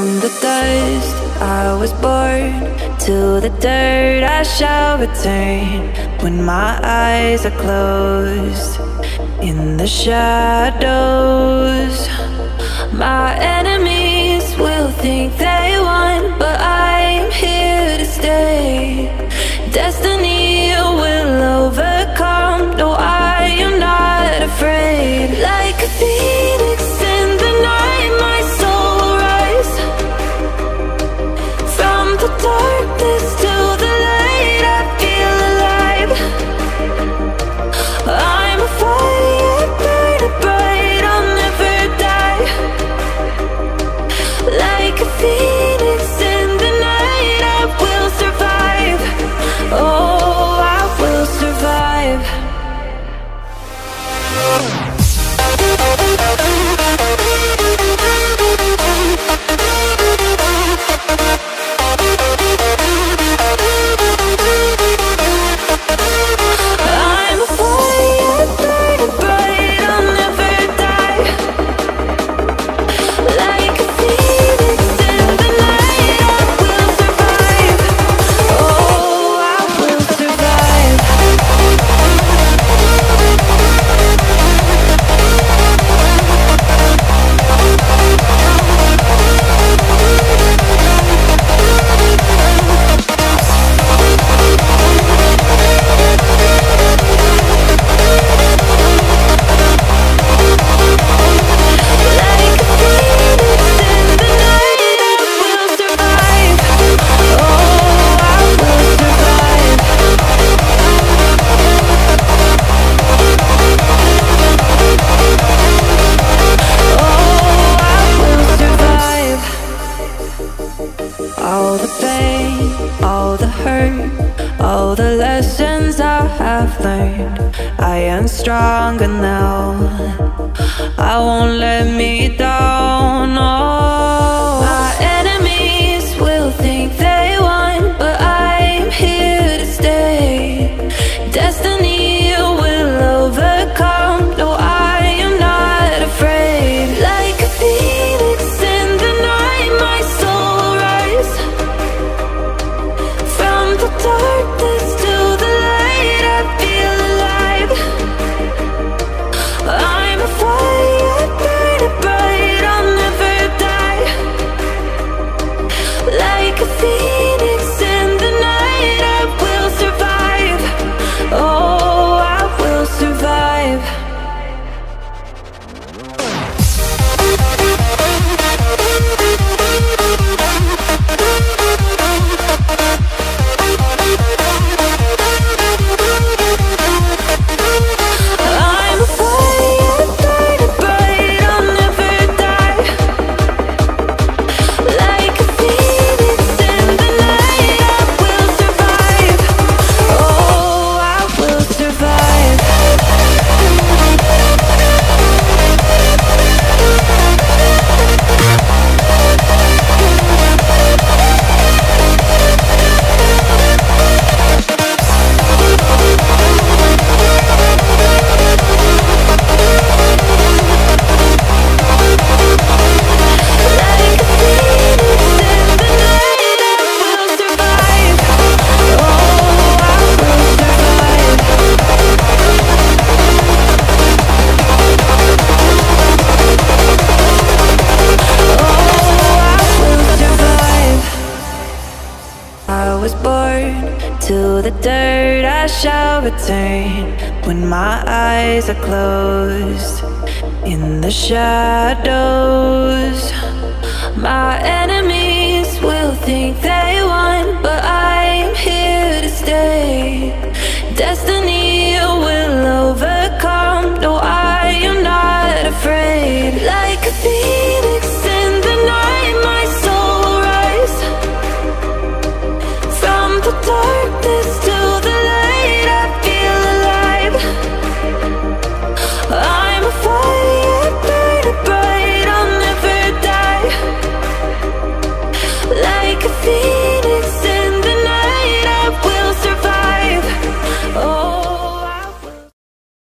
From the dust I was born, to the dirt I shall return. When my eyes are closed, in the shadows, my enemies will think they won, but I am here to stay. Destiny will overcome, no I am not afraid. Like a phoenix in the night my soul will rise, from the darkness to the light I feel alive. I'm a fire, burning bright, I'll never die. Like a phoenix in the night I will survive. Oh, I will survive. All the pain, all the hurt, all the lessons I have learned. I am stronger now, I won't let me down, oh. My enemies will think they won, but I am here to stay. Destiny will overcome, no I am not afraid. Like a phoenix in the night my soul, the darkness to the light I feel alive. I'm a fire, burning bright, I'll never die. Like a phoenix in the night I will survive. Oh, I will survive. I was born, to the dirt I shall return. When my eyes are closed, in the shadows, my enemies will think that